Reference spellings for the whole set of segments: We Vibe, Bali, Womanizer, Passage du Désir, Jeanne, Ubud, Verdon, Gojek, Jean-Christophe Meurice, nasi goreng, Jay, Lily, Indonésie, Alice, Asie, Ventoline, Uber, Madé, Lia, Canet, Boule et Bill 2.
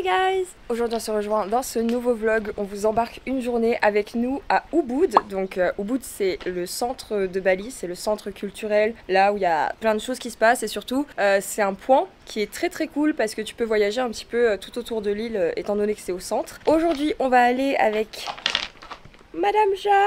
Hey guys! Aujourd'hui on se rejoint dans ce nouveau vlog, on vous embarque une journée avec nous à Ubud. Donc Ubud c'est le centre de Bali, c'est le centre culturel, là où il y a plein de choses qui se passent et surtout c'est un point qui est très cool parce que tu peux voyager un petit peu tout autour de l'île étant donné que c'est au centre. Aujourd'hui on va aller avec Madame Jeanne.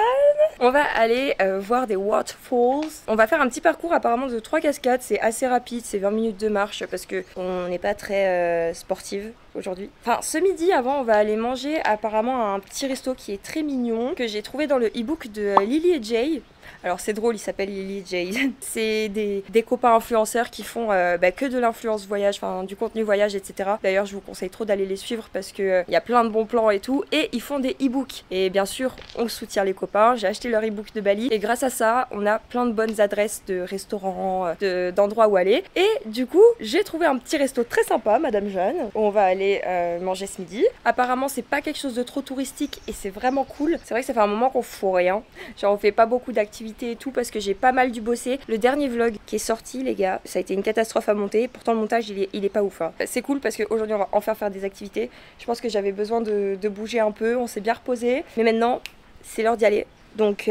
On va aller voir des waterfalls. On va faire un petit parcours apparemment de 3 cascades. C'est assez rapide, c'est 20 minutes de marche parce qu'on n'est pas très sportive aujourd'hui. Enfin, ce midi avant, on va aller manger apparemment à un petit resto qui est très mignon, que j'ai trouvé dans le e-book de Lily et Jay. Alors c'est drôle, il s'appelle Lily et Jay. C'est des copains influenceurs qui font que de l'influence voyage, enfin du contenu voyage, etc. D'ailleurs je vous conseille trop d'aller les suivre parce qu'il y a plein de bons plans et tout. Et ils font des e-books. Et bien sûr on soutient les copains, j'ai acheté leur e-book de Bali. Et grâce à ça on a plein de bonnes adresses de restaurants, d'endroits où aller. Et du coup j'ai trouvé un petit resto très sympa, Madame Jeanne, où on va aller manger ce midi. Apparemment c'est pas quelque chose de trop touristique et c'est vraiment cool. C'est vrai que ça fait un moment qu'on fout rien. Genre on fait pas beaucoup d'activités et tout parce que j'ai pas mal dû bosser. Le dernier vlog qui est sorti les gars, ça a été une catastrophe à monter, pourtant le montage il est pas ouf hein. C'est cool parce qu'aujourd'hui on va enfin faire des activités. Je pense que j'avais besoin de bouger un peu, on s'est bien reposé, mais maintenant c'est l'heure d'y aller. Donc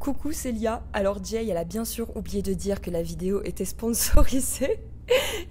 coucou, c'est Lia. Alors Jay, elle a bien sûr oublié de dire que la vidéo était sponsorisée.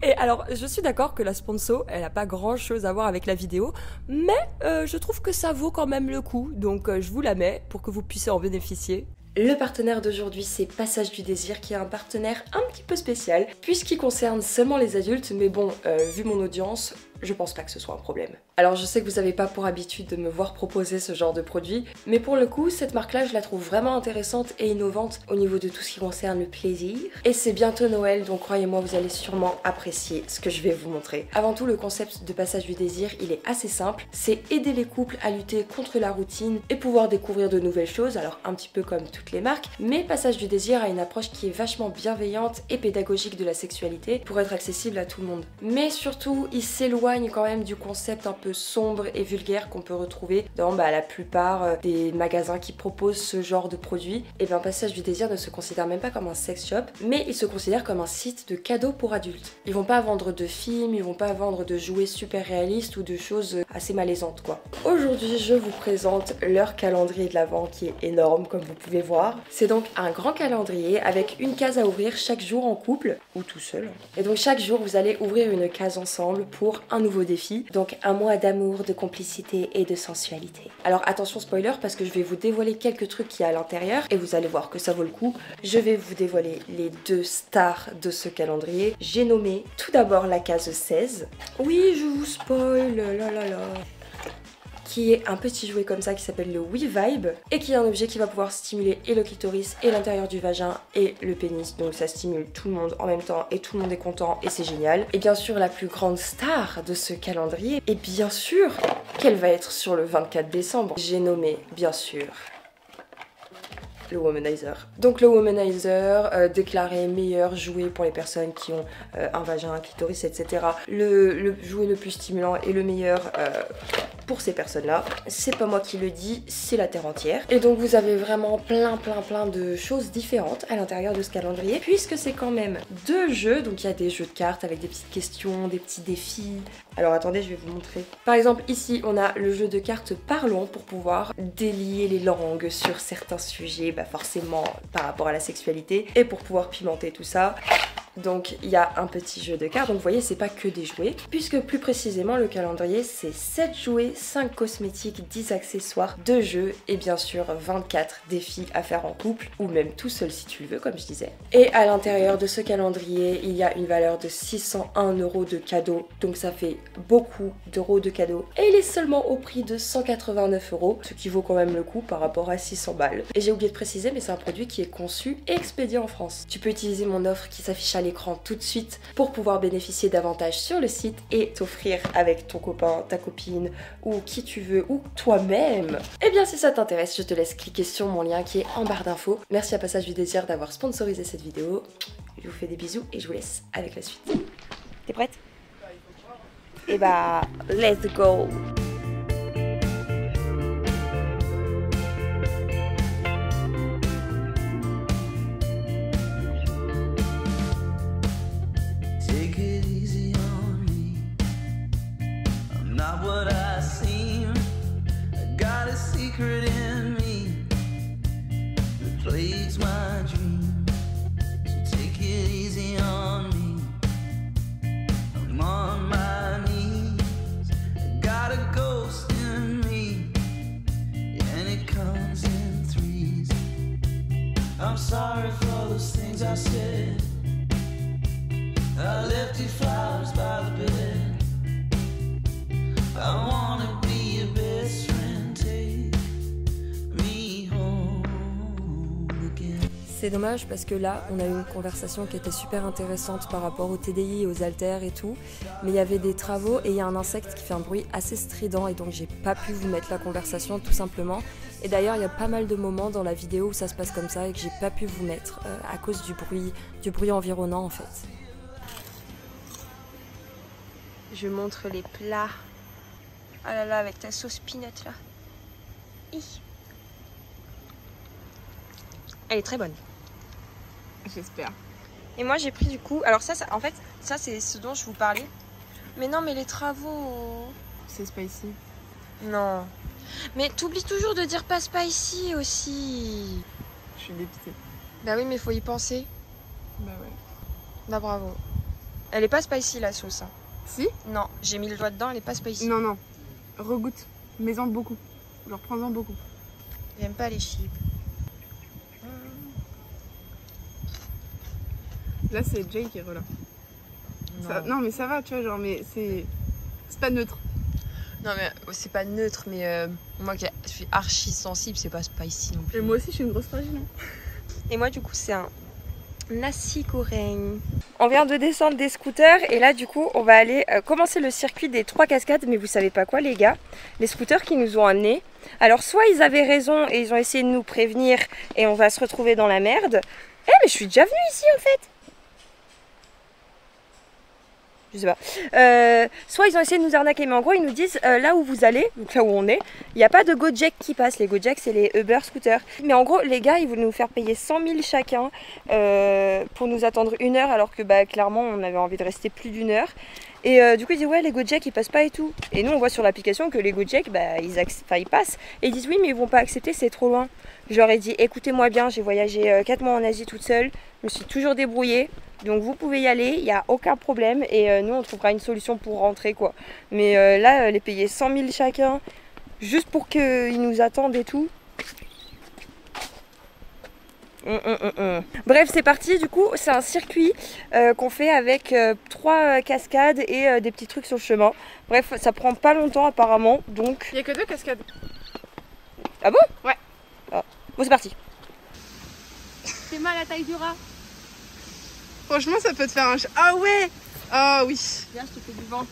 Et alors je suis d'accord que la sponsor elle a pas grand chose à voir avec la vidéo, mais je trouve que ça vaut quand même le coup, donc je vous la mets pour que vous puissiez en bénéficier. Le partenaire d'aujourd'hui c'est Passage du Désir, qui est un partenaire un petit peu spécial puisqu'il concerne seulement les adultes, mais bon, vu mon audience, je pense pas que ce soit un problème. Alors je sais que vous avez pas pour habitude de me voir proposer ce genre de produit, mais pour le coup cette marque là je la trouve vraiment intéressante et innovante au niveau de tout ce qui concerne le plaisir. Et c'est bientôt Noël, donc croyez-moi vous allez sûrement apprécier ce que je vais vous montrer. Avant tout le concept de Passage du Désir il est assez simple, c'est aider les couples à lutter contre la routine et pouvoir découvrir de nouvelles choses, alors un petit peu comme toutes les marques, mais Passage du Désir a une approche qui est vachement bienveillante et pédagogique de la sexualité pour être accessible à tout le monde. Mais surtout il s'éloigne quand même du concept un peu sombre et vulgaire qu'on peut retrouver dans la plupart des magasins qui proposent ce genre de produits. Et bien Passage du Désir ne se considère même pas comme un sex shop, mais il se considère comme un site de cadeaux pour adultes. Ils vont pas vendre de films, ils vont pas vendre de jouets super réalistes ou de choses assez malaisantes quoi. Aujourd'hui je vous présente leur calendrier de l'Avent qui est énorme comme vous pouvez voir. C'est donc un grand calendrier avec une case à ouvrir chaque jour en couple ou tout seul. Et donc chaque jour vous allez ouvrir une case ensemble pour un nouveau défi, donc un mois d'amour, de complicité et de sensualité. Alors attention spoiler parce que je vais vous dévoiler quelques trucs qu'il y a à l'intérieur et vous allez voir que ça vaut le coup. Je vais vous dévoiler les deux stars de ce calendrier. J'ai nommé tout d'abord la case 16. Oui, je vous spoil, qui est un petit jouet comme ça qui s'appelle le We Vibe et qui est un objet qui va pouvoir stimuler et le clitoris et l'intérieur du vagin et le pénis, donc ça stimule tout le monde en même temps et tout le monde est content et c'est génial. Et bien sûr la plus grande star de ce calendrier, et bien sûr qu'elle va être sur le 24 décembre, j'ai nommé bien sûr le Womanizer. Donc le Womanizer, déclaré meilleur jouet pour les personnes qui ont un vagin, un clitoris, etc. Le jouet le plus stimulant et le meilleur pour ces personnes-là. C'est pas moi qui le dis, c'est la terre entière. Et donc vous avez vraiment plein de choses différentes à l'intérieur de ce calendrier, puisque c'est quand même 2 jeux, donc il y a des jeux de cartes avec des petites questions, des petits défis. Alors attendez, je vais vous montrer. Par exemple ici, on a le jeu de cartes Parlons pour pouvoir délier les langues sur certains sujets, forcément par rapport à la sexualité, et pour pouvoir pimenter tout ça. Donc il y a un petit jeu de cartes, donc vous voyez c'est pas que des jouets, puisque plus précisément le calendrier c'est 7 jouets, 5 cosmétiques, 10 accessoires, 2 jeux et bien sûr 24 défis à faire en couple ou même tout seul si tu le veux comme je disais. Et à l'intérieur de ce calendrier il y a une valeur de 601 € de cadeaux, donc ça fait beaucoup d'euros de cadeaux, et il est seulement au prix de 189 €, ce qui vaut quand même le coup par rapport à 600 balles. Et j'ai oublié de préciser mais c'est un produit qui est conçu et expédié en France. Tu peux utiliser mon offre qui s'affiche à l'écran tout de suite pour pouvoir bénéficier d'avantages sur le site et t'offrir avec ton copain, ta copine ou qui tu veux ou toi-même. Et bien si ça t'intéresse, je te laisse cliquer sur mon lien qui est en barre d'infos. Merci à Passage du Désir d'avoir sponsorisé cette vidéo. Je vous fais des bisous et je vous laisse avec la suite. T'es prête? Et let's go! C'est dommage parce que là, on a eu une conversation qui était super intéressante par rapport au TDI, aux haltères et tout, mais il y avait des travaux et il y a un insecte qui fait un bruit assez strident et donc j'ai pas pu vous mettre la conversation tout simplement. Et d'ailleurs, il y a pas mal de moments dans la vidéo où ça se passe comme ça et que j'ai pas pu vous mettre à cause du bruit environnant en fait. Je montre les plats. Ah là là, avec ta sauce peanut là. Hi. Elle est très bonne. J'espère. Et moi j'ai pris du coup... Alors ça en fait, ça c'est ce dont je vous parlais. Mais non, mais les travaux... C'est spicy. Non. Mais t'oublies toujours de dire pas spicy aussi. Je suis dépitée. Bah oui, mais faut y penser. Bah ouais. Bah bravo. Elle est pas spicy la sauce. Hein. Si? Non, j'ai mis le doigt dedans, elle est pas spicy. Non, non. Regoute. Mets-en beaucoup. Genre prends-en beaucoup. J'aime pas les chips. Là c'est Jay qui est relâche. Non mais ça va tu vois genre mais c'est pas neutre. Non mais c'est pas neutre mais moi qui suis archi sensible c'est pas spicy non plus. Et moi aussi je suis une grosse fragile. Et moi du coup c'est un nasi goreng. On vient de descendre des scooters et là du coup on va aller commencer le circuit des 3 cascades mais vous savez pas quoi les gars, les scooters qui nous ont amenés. Alors soit ils avaient raison et ils ont essayé de nous prévenir et on va se retrouver dans la merde. Eh mais je suis déjà venue ici en fait. Je sais pas. Soit ils ont essayé de nous arnaquer, mais en gros ils nous disent là où vous allez, donc là où on est, il n'y a pas de Gojek qui passe. Les Gojek c'est les Uber scooters. Mais en gros les gars ils voulaient nous faire payer 100 000 chacun pour nous attendre 1 heure alors que bah clairement on avait envie de rester plus d'1 heure. Et du coup ils disent ouais les Gojek ils passent pas et tout. Et nous on voit sur l'application que les Gojek bah ils passent. Et ils disent oui mais ils vont pas accepter, c'est trop loin. Je leur ai dit écoutez-moi bien, j'ai voyagé 4 mois en Asie toute seule, je me suis toujours débrouillée. Donc vous pouvez y aller, il n'y a aucun problème et nous on trouvera une solution pour rentrer quoi. Mais là les payer 100 000 chacun, juste pour qu'ils nous attendent et tout. Bref c'est parti, du coup c'est un circuit qu'on fait avec 3 cascades et des petits trucs sur le chemin. Bref ça prend pas longtemps apparemment donc... Il n'y a que 2 cascades. Ah bon? Ouais. Ah. Bon c'est parti. C'est mal la taille du rat. Franchement, ça peut te faire un... Ah ouais! Ah oui! Viens, je te fais du vent.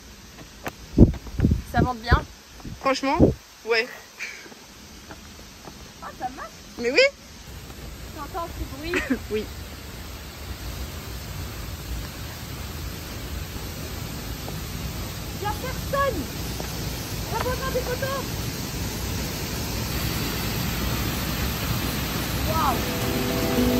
Ça vente bien? Franchement, ouais. Ah, ça marche? Mais oui! Tu entends ce bruit? Oui. Y'a personne! On va faire des photos! Waouh!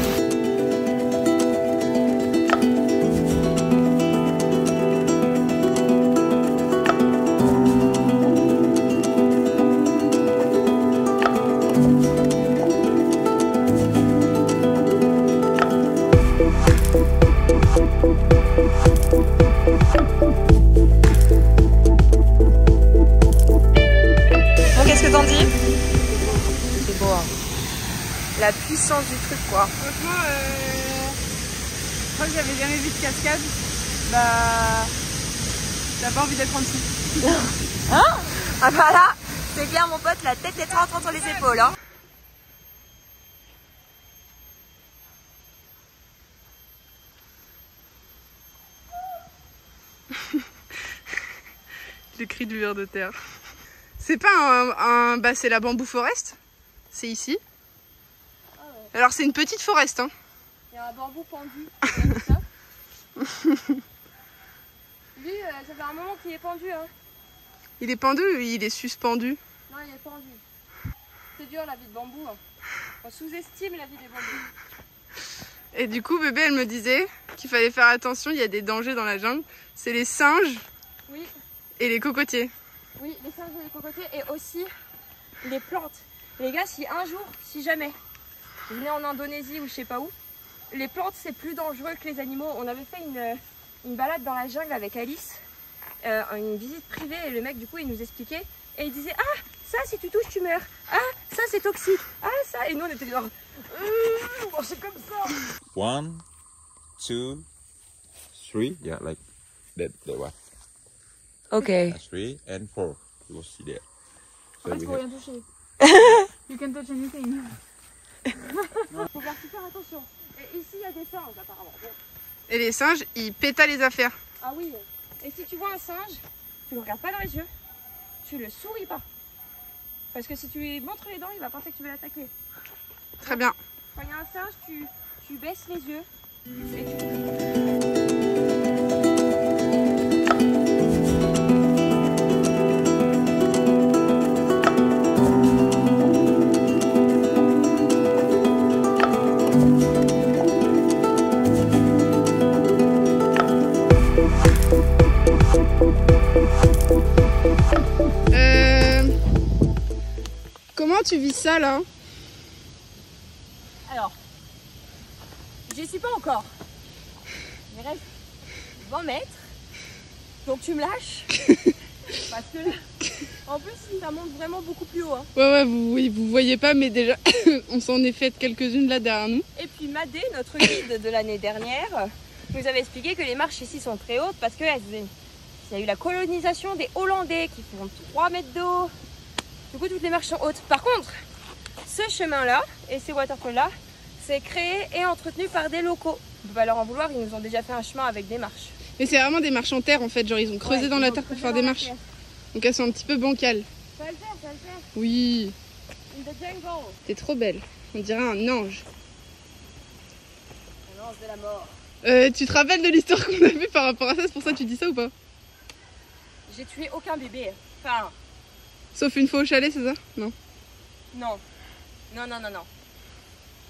La puissance du truc quoi. Franchement, je crois que j'avais jamais vu de cascade. Bah, t'as pas envie d'être en dessous. Hein? Ah bah là, c'est clair mon pote, la tête est rentrée entre les épaules. Hein. Le cri du ver de terre. C'est pas un... Bah c'est la bambou forest. C'est ici. Alors c'est une petite forêt, hein. Il y a un bambou pendu. Lui, ça fait un moment qu'il est pendu, hein. Il est pendu ou il est suspendu? Non, il est pendu. C'est dur la vie de bambou, hein. On sous-estime la vie des bambous. Et du coup, bébé, elle me disait qu'il fallait faire attention, il y a des dangers dans la jungle. C'est les singes, oui, et les cocotiers. Oui, les singes et les cocotiers et aussi les plantes. Les gars, si un jour, si jamais... Vous venez en Indonésie ou je sais pas où, les plantes c'est plus dangereux que les animaux. On avait fait une balade dans la jungle avec Alice, une visite privée et le mec du coup il nous expliquait et il disait ah ça si tu touches tu meurs, ah ça c'est toxique, ah ça, et nous on était genre on marchait comme ça. 1, 2, 3, yeah like that one. Okay. 3 and 4, you will see there. So en fait, faut rien toucher. You can touch anything. Faut faire super attention. Et ici, il y a des singes, apparemment. Bon. Et les singes, ils pétaient les affaires. Ah oui. Et si tu vois un singe, tu le regardes pas dans les yeux, tu le souris pas. Parce que si tu lui montres les dents, il va penser que tu veux l'attaquer. Très bien. Quand il y a un singe, tu baisses les yeux et tu... Comment tu vis ça là? Alors, j'y suis pas encore. Il reste 20 mètres. Donc tu me lâches. Parce que là, en plus, ça monte vraiment beaucoup plus haut. Hein. Ouais, vous voyez pas, mais déjà, on s'en est fait quelques-unes là derrière nous. Et puis Madé, notre guide de l'année dernière, nous avait expliqué que les marches ici sont très hautes parce qu'il y a eu la colonisation des Hollandais qui font 3 mètres d'eau. Du coup, toutes les marches sont hautes. Par contre, ce chemin-là et ces waterfalls-là, c'est créé et entretenu par des locaux. On ne peut pas leur en vouloir, ils nous ont déjà fait un chemin avec des marches. Mais c'est vraiment des marches en terre en fait, genre ils ont creusé dans la terre pour faire des marches. Donc elles sont un petit peu bancales. Ça va le faire, ça va le faire. Oui. In the jungle. T'es trop belle, on dirait un ange. Un ange de la mort. Tu te rappelles de l'histoire qu'on a vue par rapport à ça, c'est pour ça que tu dis ça ou pas? J'ai tué aucun bébé, enfin... Sauf une fois au chalet, c'est ça? Non. Non. Non, non, non, non.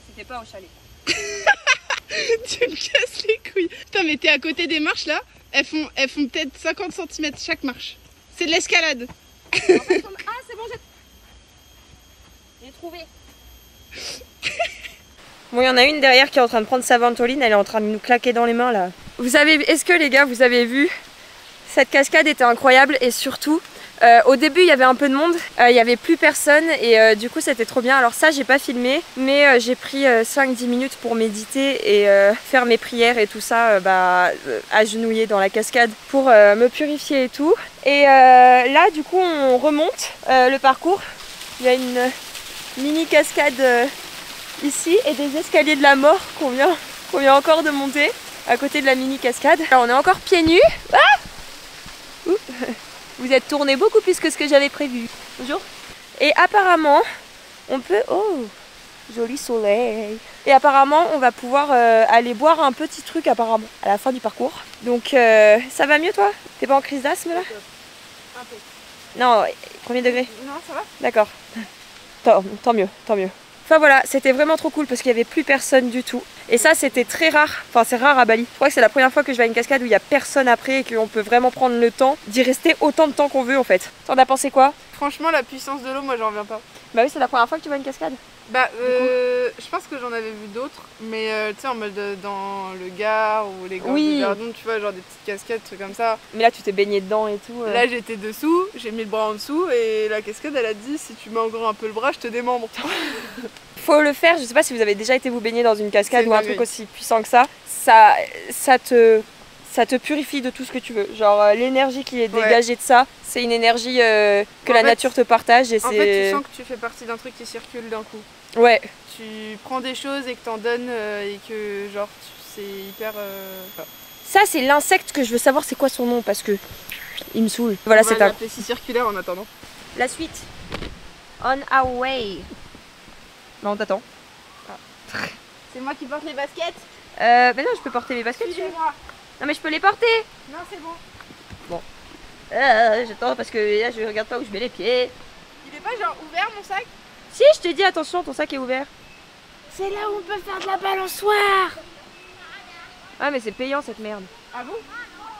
C'était pas au chalet. Tu me casses les couilles. Putain, mais t'es à côté des marches là. Elles font peut-être 50 cm chaque marche. C'est de l'escalade. Ah, c'est bon, j'ai trouvé. Bon, il y en a une derrière qui est en train de prendre sa ventoline. Elle est en train de nous claquer dans les mains là. Vous avez... Est-ce que les gars, vous avez vu? Cette cascade était incroyable et surtout... au début il y avait un peu de monde, il n'y avait plus personne et du coup c'était trop bien. Alors ça j'ai pas filmé mais j'ai pris 5-10 minutes pour méditer et faire mes prières et tout ça, agenouillée dans la cascade pour me purifier et tout. Et là du coup on remonte le parcours, il y a une mini cascade ici et des escaliers de la mort qu'on vient encore de monter à côté de la mini cascade. Alors on est encore pieds nus. Ah oups. Vous êtes tourné beaucoup plus que ce que j'avais prévu. Bonjour. Et apparemment, on peut... Oh, joli soleil. Et apparemment, on va pouvoir aller boire un petit truc apparemment à la fin du parcours. Donc, ça va mieux toi? T'es pas en crise d'asthme là? Un peu. Non, premier degré? Non, ça va. D'accord. Tant mieux, tant mieux. Enfin voilà, c'était vraiment trop cool parce qu'il n'y avait plus personne du tout. Et ça, c'était très rare. Enfin, c'est rare à Bali. Je crois que c'est la première fois que je vais à une cascade où il n'y a personne après et qu'on peut vraiment prendre le temps d'y rester autant de temps qu'on veut en fait. T'en as pensé quoi? Franchement, la puissance de l'eau, moi j'en reviens pas. Bah oui, c'est la première fois que tu vas à une cascade? Bah, je pense que j'en avais vu d'autres, mais tu sais, en mode dans le Gard ou les gorges du Verdon, tu vois, genre des petites cascades, trucs comme ça. Mais là, tu t'es baigné dedans et tout. Là, j'étais dessous, j'ai mis le bras en dessous et la cascade, elle a dit si tu mets encore un peu le bras, je te démembre. Faut le faire, je sais pas si vous avez déjà été vous baigner dans une cascade ou un truc aussi puissant que ça. Ça te purifie de tout ce que tu veux. Genre l'énergie qui est dégagée de ça, c'est une énergie que la nature te partage. Et en fait, tu sens que tu fais partie d'un truc qui circule d'un coup. Ouais. Tu prends des choses et que t'en donnes et que genre c'est hyper... Ça c'est l'insecte que je veux savoir c'est quoi son nom parce que il me saoule. Voilà, c'est un... si circulaire en attendant. La suite. On our way. Non, t'attends. Ah. C'est moi qui porte les baskets. Ben non, je peux porter les baskets. Suivez-moi. Non mais je peux les porter. Non c'est bon. Bon. J'attends parce que là je regarde pas où je mets les pieds. Il est pas genre ouvert mon sac? Si je te dis attention ton sac est ouvert. C'est là où on peut faire de la balançoire. Ah mais c'est payant cette merde. Ah bon?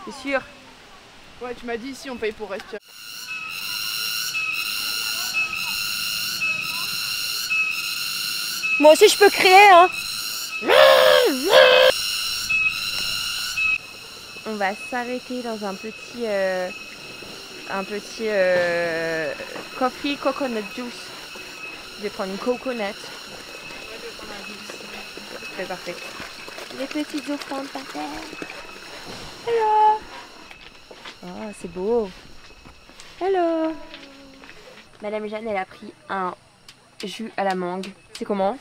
C'est sûr. Ouais tu m'as dit ici on paye pour respirer. Moi aussi je peux créer hein. On va s'arrêter dans un petit coffee coconut juice. Je vais prendre une coconut. Ouais, je vais prendre un juice. C'est parfait. Les petites offrandes par terre. Hello. Oh, c'est beau. Hello. Madame Jeanne, elle a pris un jus à la mangue. C'est comment?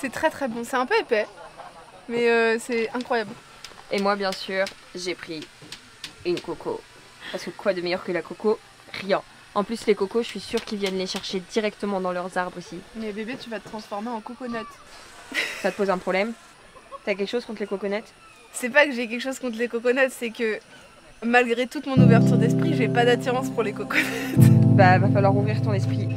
C'est très très bon. C'est un peu épais. mais c'est incroyable. Et moi bien sûr, j'ai pris une coco. Parce que quoi de meilleur que la coco? Rien. En plus les cocos, je suis sûre qu'ils viennent les chercher directement dans leurs arbres ici. Mais bébé, tu vas te transformer en coconut. Ça te pose un problème? T'as quelque chose contre les coconuts? C'est pas que j'ai quelque chose contre les coconuts, c'est que malgré toute mon ouverture d'esprit, j'ai pas d'attirance pour les coconuts. Bah va falloir ouvrir ton esprit.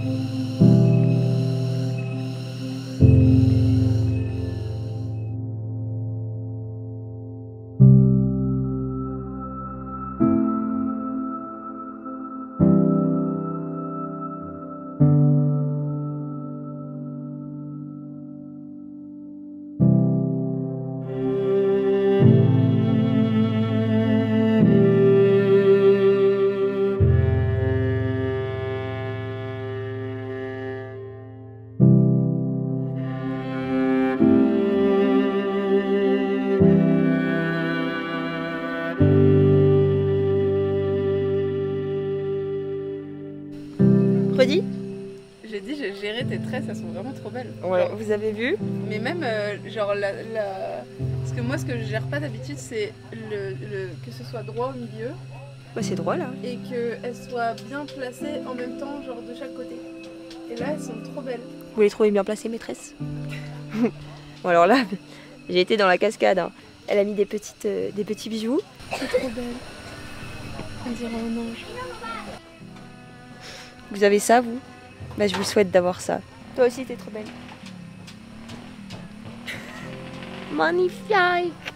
Tes tresses, elles sont vraiment trop belles. Ouais. Genre, vous avez vu? Mais même, genre, parce que moi, ce que je gère pas d'habitude, c'est que ce soit droit au milieu. Ouais, c'est droit là. Et qu'elles soient bien placées en même temps, genre de chaque côté. Et là, elles sont trop belles. Vous les trouvez bien placées, maîtresse? Bon, alors là, j'ai été dans la cascade. Hein. Elle a mis des petits bijoux. C'est trop belle. On dirait un ange. Vous avez ça, vous? Bah je vous souhaite d'avoir ça. Toi aussi t'es trop belle. Magnifique.